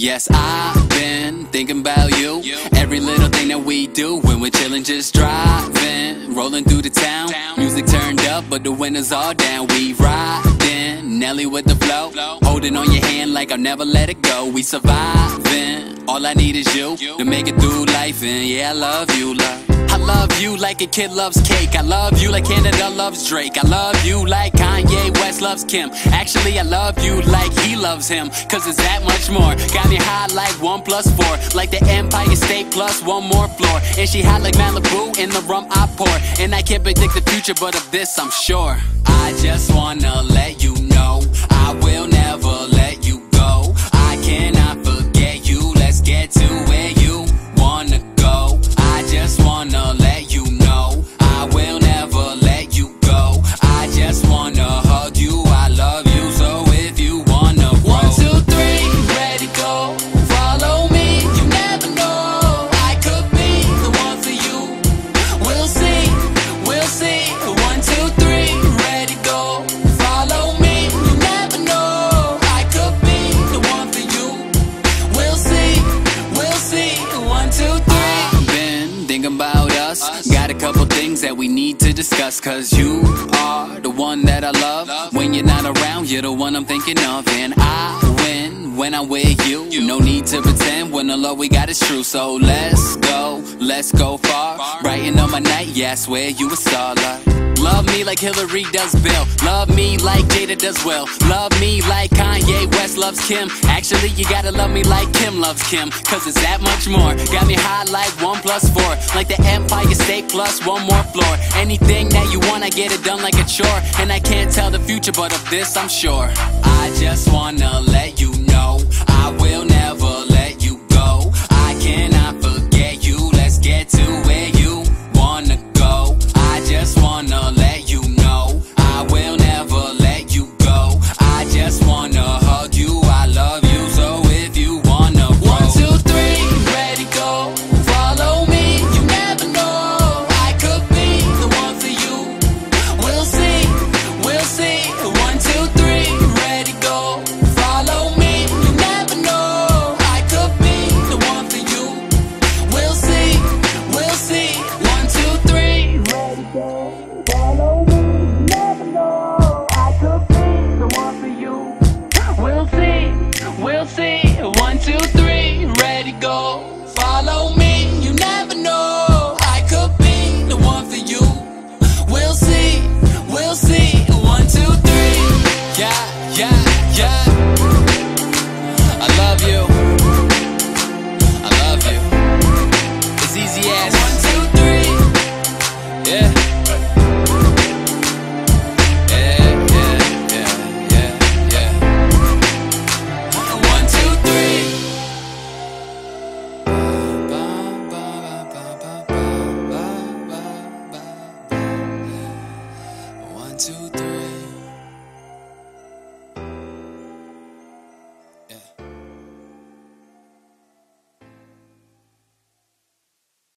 Yes, I've been thinking about you. Every little thing that we do when we're chilling, just driving, rolling through the town. Music turned up, but the windows all down. We riding, Nelly with the flow, holding on your hand like I'll never let it go. We surviving, all I need is you to make it through life, and yeah, I love you, love. I love you like a kid loves cake. I love you like Canada loves Drake. I love you like Kanye West loves Kim. Actually, I love you like he loves him, cause it's that much more. Got me high like 1 + 4, like the Empire State plus one more floor. And she hot like Malibu in the rum I pour. And I can't predict the future, but of this I'm sure. I just wanna let you know I will never let you go. I cannot forget you. Let's get to where you wanna go. I just wanna let you know I will never let you go. I just wanna hug you, I love you, so if you wanna roll. 1, 2, 3, ready, go, follow me. You never know, I could be the one for you. We'll see, we'll see. 1, 2, 3, ready, go, follow me. You never know, I could be the one for you. We'll see, we'll see. 1, 2, 3. Thinking about us, got a couple things that we need to discuss. Cause you are the one that I love. When you're not around, you're the one I'm thinking of. And I win when I'm with you. No need to pretend when the love we got is true. So let's go far. Brighten up my night, yeah, I swear you a star. Love me like Hillary does Bill. Love me like Jada does Will. Love me like Kanye West loves Kim. Actually, you gotta love me like Kim loves Kim, cause it's that much more. Got me high like 1 + 4, like the Empire State plus one more floor. Anything that you want, I get it done like a chore. And I can't tell the future, but of this I'm sure. I just wanna let you know